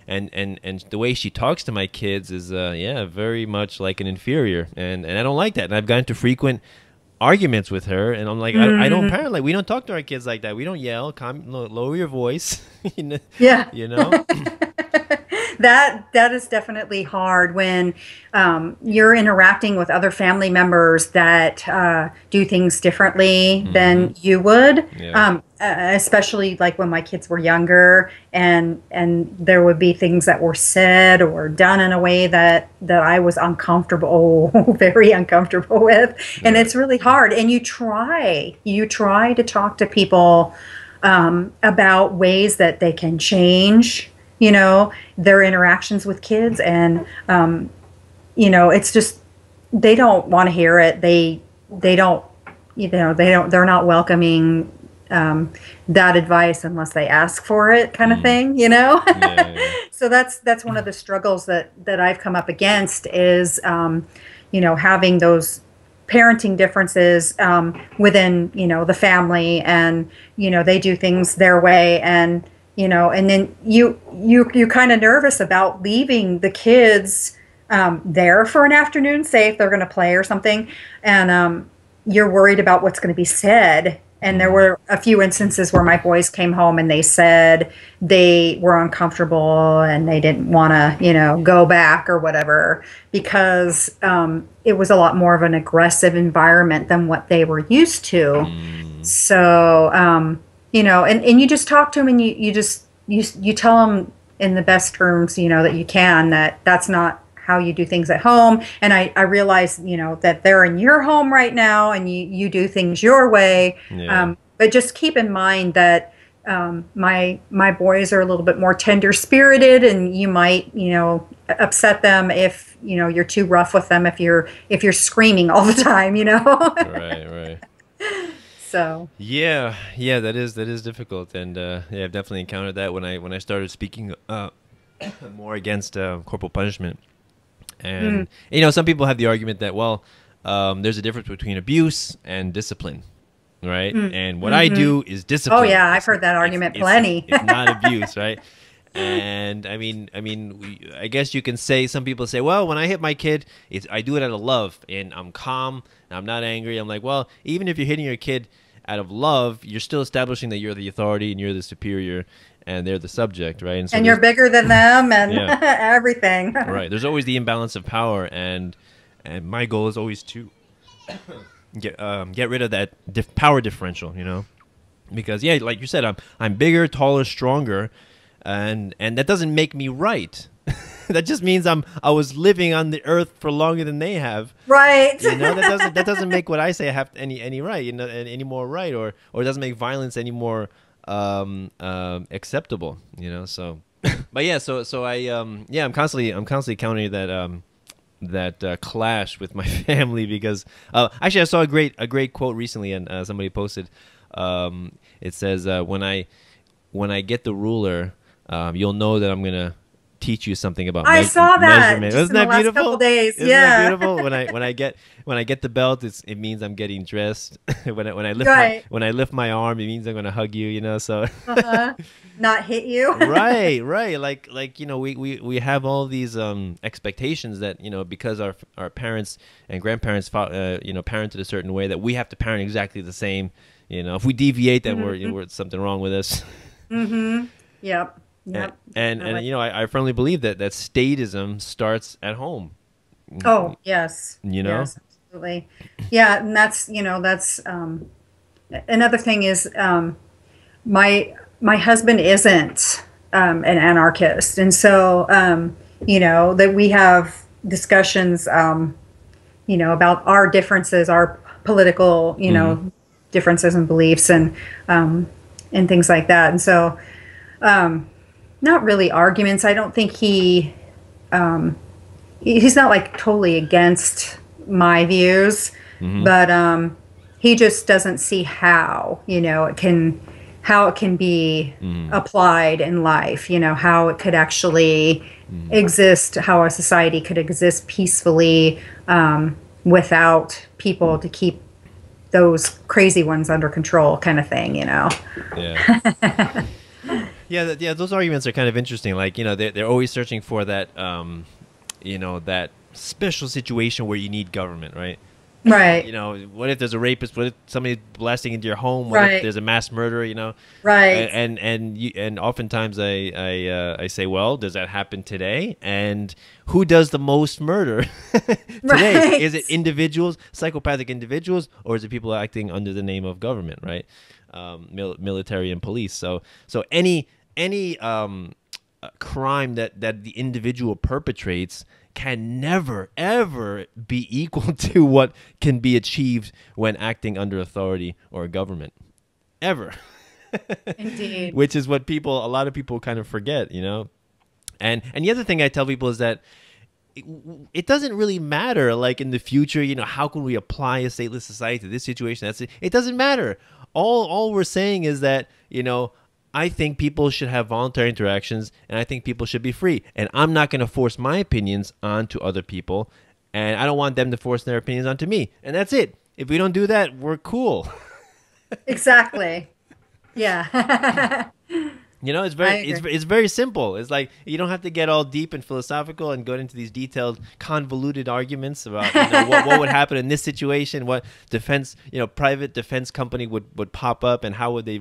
the way she talks to my kids is very much like an inferior, and I don't like that. And I've gotten into frequent arguments with her, and I'm like, I don't parent, like we don't talk to our kids like that. We don't yell. Lower your voice. Yeah, you know. That is definitely hard when you're interacting with other family members that do things differently than you would. Yeah. Especially like when my kids were younger, and there would be things that were said or done in a way that I was very uncomfortable with. Yeah. And it's really hard. And you try to talk to people about ways that they can change, you know, their interactions with kids, and you know, it's just they don't want to hear it. They don't, you know, they're not welcoming that advice unless they ask for it, kind of thing, you know. Yeah. So that's one of the struggles that I've come up against is you know, having those parenting differences within, you know, the family, and you know, they do things their way, and you know, and then you're kind of nervous about leaving the kids there for an afternoon, say if they're going to play or something, and you're worried about what's going to be said. And there were a few instances where my boys came home and they said they were uncomfortable and they didn't want to, you know, go back or whatever, because it was a lot more of an aggressive environment than what they were used to. So, you know, and you just talk to them, and you tell them in the best terms, you know, that you can, that's not how you do things at home. And I realize, you know, that they're in your home right now, and you do things your way. Yeah. But just keep in mind that my boys are a little bit more tender-spirited, and you might, you know, upset them if, you know, you're too rough with them, if you're screaming all the time, you know. Right, right. So. Yeah, that is difficult, and yeah, I've definitely encountered that when I started speaking more against corporal punishment, and you know, some people have the argument that there's a difference between abuse and discipline, right? And what I do is discipline. Oh yeah, I've heard that argument plenty. It's not abuse, right? And I mean, I guess you can say, some people say, well, when I hit my kid, I do it out of love, and I'm calm. I'm not angry. I'm like, well, even if you're hitting your kid out of love, you're still establishing that you're the authority and you're the superior and they're the subject, right? And you're bigger than them and everything. Right. There's always the imbalance of power, and my goal is always to get rid of that power differential, you know, because yeah, like you said, I'm bigger, taller, stronger, and that doesn't make me right. That just means I was living on the earth for longer than they have, right? You know, that doesn't make what I say have any right, you know, any more right, or it doesn't make violence any more acceptable, you know. So, but yeah, so I I'm constantly countering that clash with my family, because actually I saw a great quote recently, and somebody posted. It says when I get the ruler, you'll know that I'm gonna teach you something about measurement. I saw that. Isn't that beautiful? Last couple days. Isn't that beautiful? When I get the belt, it means I'm getting dressed. when I lift my arm, it means I'm going to hug you. You know, so not hit you. Right. Like you know, we have all these expectations that, you know, because our parents and grandparents you know, parented a certain way, that we have to parent exactly the same. You know, if we deviate, then we're something wrong with us. Yep. Yep. And you know, I firmly believe that statism starts at home. Oh, yes. You know? Yes, absolutely. Yeah, and that's, you know, that's another thing is my husband isn't an anarchist. And so, you know, that we have discussions, you know, about our differences, our political, you know, differences and beliefs and things like that. And so, not really arguments. I don't think he, he's not like totally against my views, but he just doesn't see how, you know, it can, how it can be applied in life, you know, how it could actually exist, how a society could exist peacefully without people to keep those crazy ones under control, kind of thing, you know. Yeah. Yeah, yeah, those arguments are kind of interesting. Like, you know, they're always searching for that, you know, that special situation where you need government, right? Right. You know, what if there's a rapist? What if somebody's blasting into your home? What if there's a mass murderer? You know. Right. And oftentimes I say, well, does that happen today? And who does the most murder today? Right. Is it individuals, psychopathic individuals, or is it people acting under the name of government? Right. Military and police. So any crime that the individual perpetrates can never, ever be equal to what can be achieved when acting under authority or government. Ever. Indeed. Which is what people, a lot of people kind of forget, you know? And the other thing I tell people is that it doesn't really matter, like in the future, you know, how can we apply a stateless society to this situation? That's it doesn't matter. All we're saying is that, you know, I think people should have voluntary interactions, and I think people should be free. And I'm not going to force my opinions onto other people, and I don't want them to force their opinions onto me. And that's it. If we don't do that, we're cool. Exactly. Yeah. You know, it's very simple. It's like you don't have to get all deep and philosophical and go into these detailed, convoluted arguments about, you know, what would happen in this situation, what defense, you know, private defense company would pop up, and how would they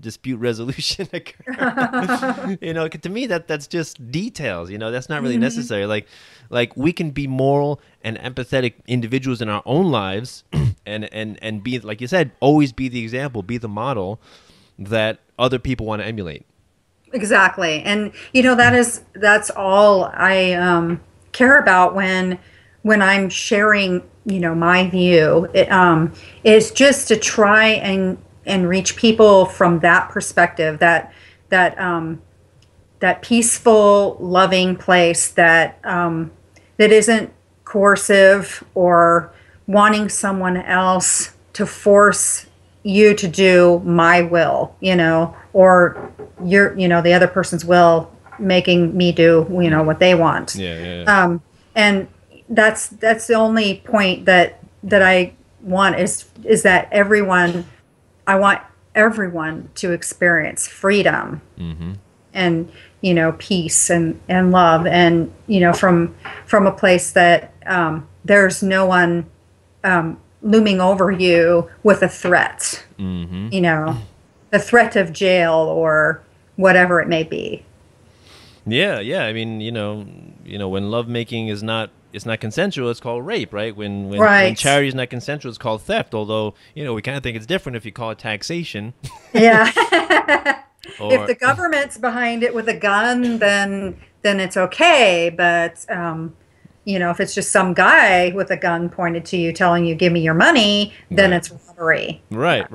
dispute resolution occur. You know, to me that's just details. You know, that's not really necessary. Like we can be moral and empathetic individuals in our own lives, and be, like you said, always be the example, be the model that other people want to emulate. Exactly. And you know, that's all I care about when I'm sharing, you know, my view. It is just to try and reach people from that perspective, that peaceful, loving place that isn't coercive or wanting someone else to force you to do my will, you know, or your, you know, the other person's will, making me do, you know, what they want. Yeah. And that's the only point that I want is that I want everyone to experience freedom and, you know, peace and love, and, you know, from a place that there's no one looming over you with a threat, you know, the threat of jail or whatever it may be. Yeah, yeah. I mean, you know, when lovemaking is not consensual, it's called rape, right? When charity is not consensual, it's called theft. Although, you know, we kind of think it's different if you call it taxation. Yeah. If the government's behind it with a gun, then it's okay, but you know, if it's just some guy with a gun pointed to you telling you, give me your money, then it's robbery. Right.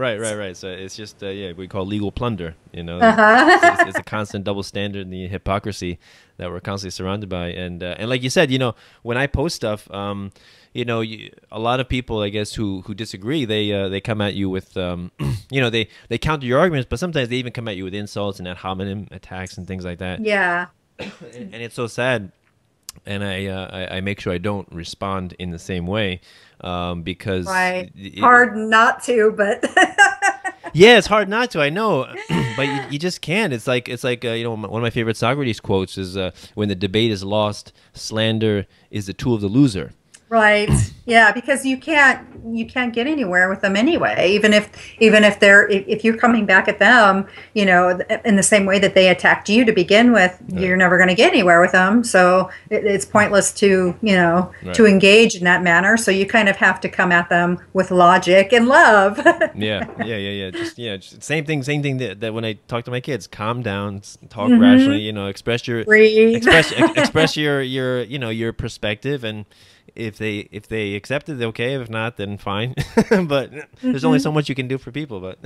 So it's just, yeah, we call legal plunder, you know. It's a constant double standard and the hypocrisy that we're constantly surrounded by. And like you said, you know, when I post stuff, you know, a lot of people, I guess, who disagree, they come at you with, you know, they counter your arguments, but sometimes they even come at you with insults and ad hominem attacks and things like that. Yeah. And it's so sad. And I make sure I don't respond in the same way, because it's hard not to, but yeah, it's hard not to. I know, but you just can't. It's like you know, one of my favorite Socrates quotes is, when the debate is lost, slander is the tool of the loser. Right. Yeah, because you can't get anywhere with them anyway. Even if they're if you're coming back at them, you know, in the same way that they attacked you to begin with, right. You're never going to get anywhere with them. So it's pointless to, you know, right. to engage in that manner. So you kind of have to come at them with logic and love. Yeah. Just same thing that when I talk to my kids, calm down, talk mm-hmm. rationally, you know, express your you know, your perspective, and if they accept it, okay. If not, then fine. But there's only so much you can do for people. But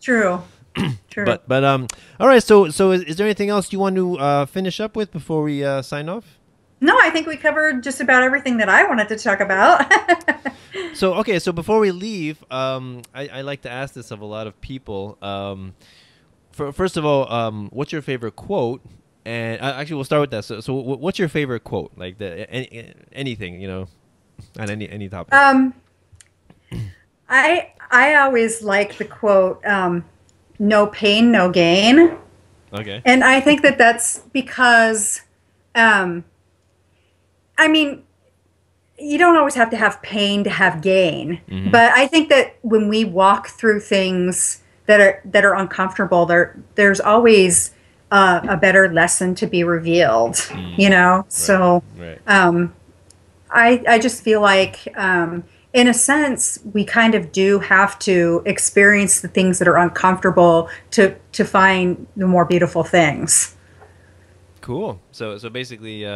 true. But all right. So is there anything else you want to finish up with before we sign off? No, I think we covered just about everything that I wanted to talk about. So okay. So before we leave, I like to ask this of a lot of people. First of all, what's your favorite quote? And actually, we'll start with that. So what's your favorite quote? Like anything, you know, on any topic. I always like the quote, "No pain, no gain." Okay. And I think that that's because, I mean, you don't always have to have pain to have gain. Mm-hmm. But I think that when we walk through things that are uncomfortable, there's always a better lesson to be revealed, you know? Right. So I just feel like, in a sense, we kind of do have to experience the things that are uncomfortable to find the more beautiful things. Cool. So basically, you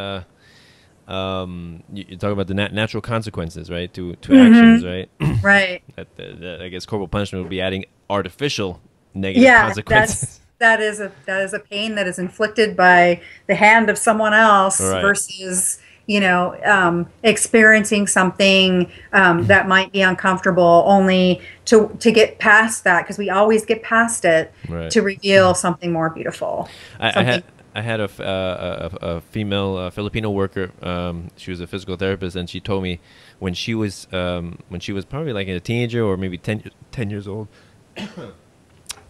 talk about the natural consequences, right? To actions, right? Right. That, I guess corporal punishment would be adding artificial negative consequences. That is a pain that is inflicted by the hand of someone else, right. Versus, you know, experiencing something that might be uncomfortable, only to get past that, because we always get past it, right. To reveal something more beautiful. I had a female Filipino worker. She was a physical therapist, and she told me when she was probably like a teenager or maybe 10 years old.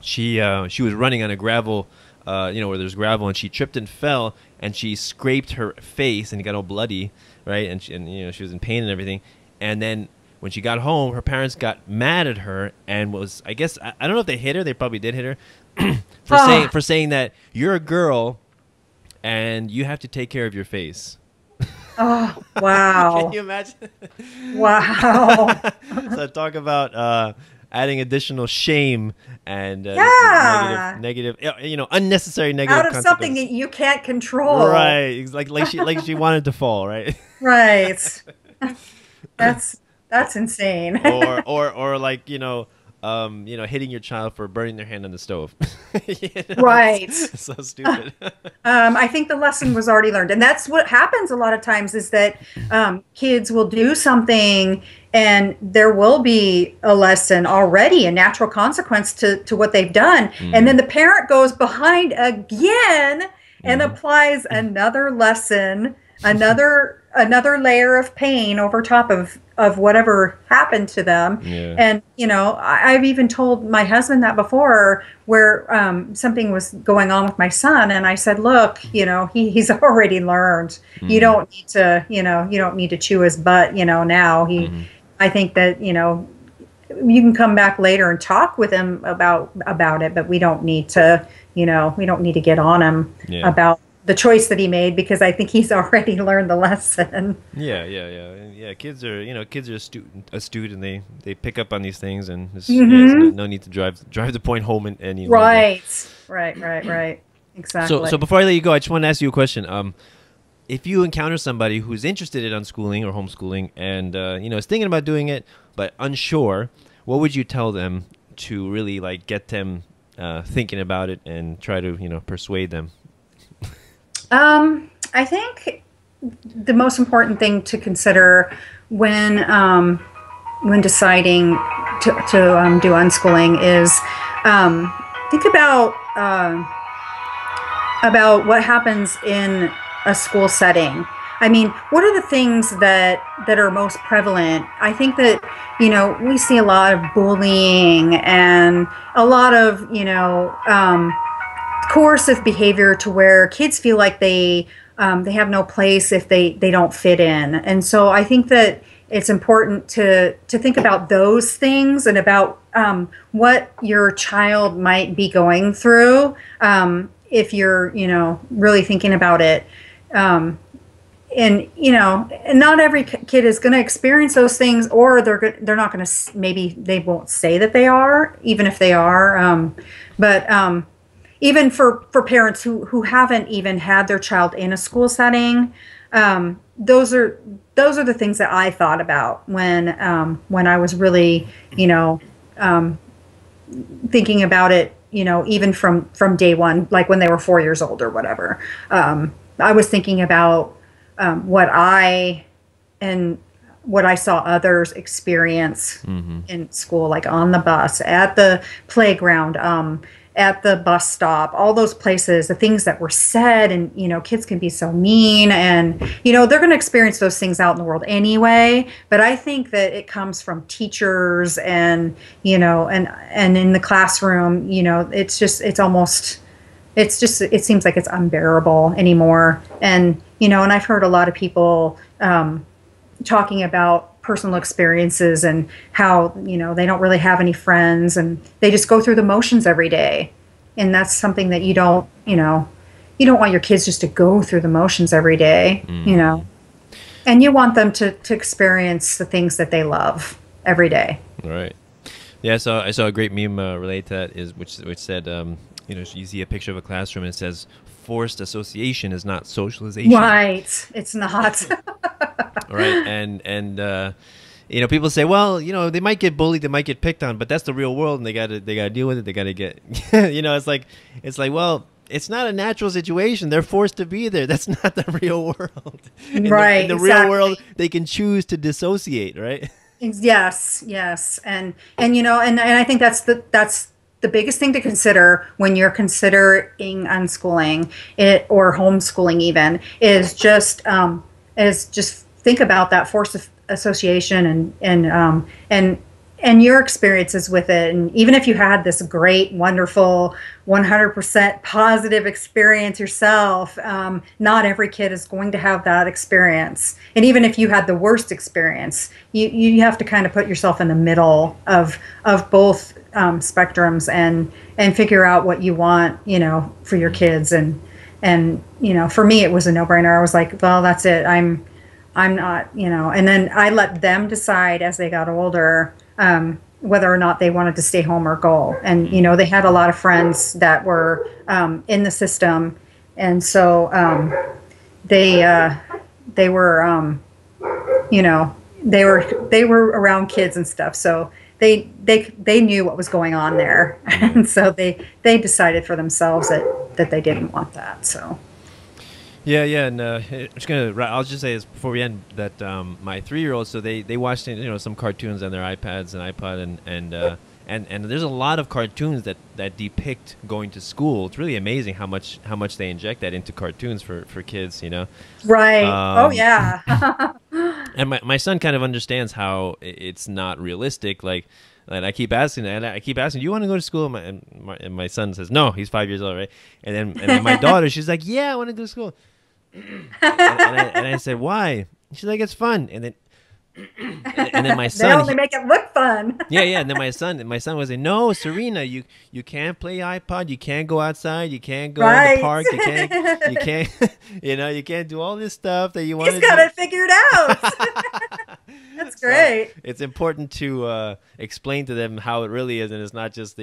She was running on a gravel, you know, where there's gravel, and she tripped and fell, and she scraped her face and got all bloody, right? And you know, she was in pain and everything. And then when she got home, her parents got mad at her and was, I guess, I don't know if they hit her. They probably did hit her for saying that you're a girl and you have to take care of your face. Oh, wow. Can you imagine? Wow. So talk about... adding additional shame and negative, you know, unnecessary negative out of something that you can't control. Right, like she wanted to fall, right? Right, that's insane. or like, you know, hitting your child for burning their hand on the stove. You know, right. It's so stupid. I think the lesson was already learned. And that's what happens a lot of times, is that kids will do something and there will be a lesson already, a natural consequence to what they've done. Mm. And then the parent goes behind again and applies another lesson, another layer of pain over top of whatever happened to them. Yeah. And, you know, I've even told my husband that before, where something was going on with my son, and I said, look, you know, he's already learned. Mm. You don't need to chew his butt, you know, now. I think that, you know, you can come back later and talk with him about it, but we don't need to, you know, get on him about the choice that he made, because I think he's already learned the lesson. Yeah. Kids are astute, and they pick up on these things, and there's no need to drive the point home any longer. Right. Exactly. So before I let you go, I just want to ask you a question. If you encounter somebody who's interested in unschooling or homeschooling, and you know, is thinking about doing it but unsure, what would you tell them to really like get them thinking about it and try to, you know, persuade them? I think the most important thing to consider when deciding to do unschooling is think about what happens in a school setting. I mean, what are the things that are most prevalent? I think that, you know, we see a lot of bullying and a lot of, you know, coercive behavior to where kids feel like they have no place if they don't fit in. And so I think that it's important to think about those things and about what your child might be going through if you're, really thinking about it. And, and not every kid is going to experience those things, or they're not going to, maybe they won't say that they are, even if they are. But even for parents who haven't even had their child in a school setting, those are the things that I thought about when I was really, thinking about it, even from day one, like when they were 4 years old or whatever. I was thinking about what I saw others experience in school, like on the bus, at the playground, at the bus stop, all those places, the things that were said, and, kids can be so mean, and, they're going to experience those things out in the world anyway. But I think that it comes from teachers and, and in the classroom, it seems like it's unbearable anymore. And, and I've heard a lot of people, talking about personal experiences and how, they don't really have any friends and they just go through the motions every day. And that's something that you don't want your kids just to go through the motions every day, and you want them to experience the things that they love every day. Right. Yeah. So I saw a great meme related to that which said, you see a picture of a classroom and it says, forced association is not socialization. Right. It's not. Right. And people say, well, they might get bullied, they might get picked on, but that's the real world and they gotta deal with it. They gotta get, it's like, well, it's not a natural situation. They're forced to be there. That's not the real world. In the real world, they can choose to dissociate, right? Yes. Yes. And I think that's the biggest thing to consider when you're considering unschooling or homeschooling even is just think about that force of association and your experiences with it. And even if you had this great, wonderful, 100% positive experience yourself, not every kid is going to have that experience. And even if you had the worst experience, you have to kind of put yourself in the middle of both spectrums and figure out what you want, for your kids. And for me, it was a no-brainer. I was like, well, that's it. I'm not, and then I let them decide as they got older, whether or not they wanted to stay home or go. And, they had a lot of friends that were, in the system. And so, they were, they were around kids and stuff. So they knew what was going on there, and so they decided for themselves that they didn't want that. So yeah, and I'll just say this before we end that my 3-year-olds, so they watched some cartoons on their iPads and iPod and there's a lot of cartoons that depict going to school. It's really amazing how much they inject that into cartoons for kids, Right. Oh yeah. And my son kind of understands how it's not realistic. And I keep asking, do you want to go to school? And my son says, no, he's 5 years old, right? And then my daughter, she's like, yeah, I want to go to school. And I said, why? She's like, it's fun. And then my son, they only make it look fun. Yeah. And then my son was like, no, Serena, you can't play iPod, you can't go outside, you can't go to the park, you can't you can't do all this stuff that you want to do. He's got it figured out. That's great. So it's important to explain to them how it really is, and it's not just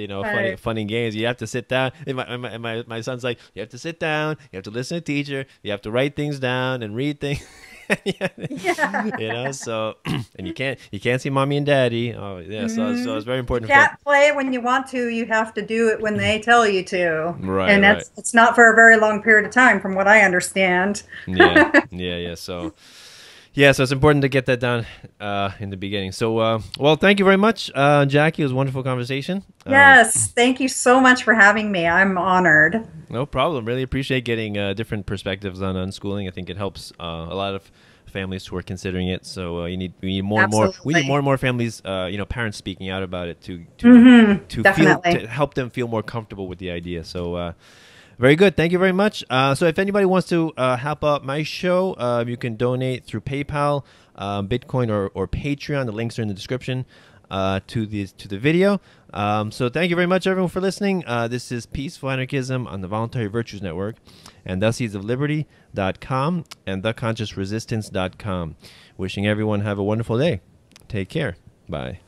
funny games. You have to sit down. And my son's like, you have to sit down, you have to listen to the teacher, you have to write things down and read things. Yeah. So and you can't see mommy and daddy. Oh yeah, so it's very important. You can't play it when you want to. You have to do it when they tell you to. Right, and that's right. It's not for a very long period of time, from what I understand. Yeah. So it's important to get that down in the beginning. So well, thank you very much, Jackie. It was a wonderful conversation. Yes, thank you so much for having me. I'm honored. No problem. Really appreciate getting different perspectives on unschooling. I think it helps a lot of families who are considering it. So we need more and more families, parents speaking out about it to help them feel more comfortable with the idea. So Very good. Thank you very much. So if anybody wants to help out my show, you can donate through PayPal, Bitcoin, or Patreon. The links are in the description to the video. So thank you very much, everyone, for listening. This is Peaceful Anarchism on the Voluntary Virtues Network and theseedsofliberty.com and theconsciousresistance.com. Wishing everyone have a wonderful day. Take care. Bye.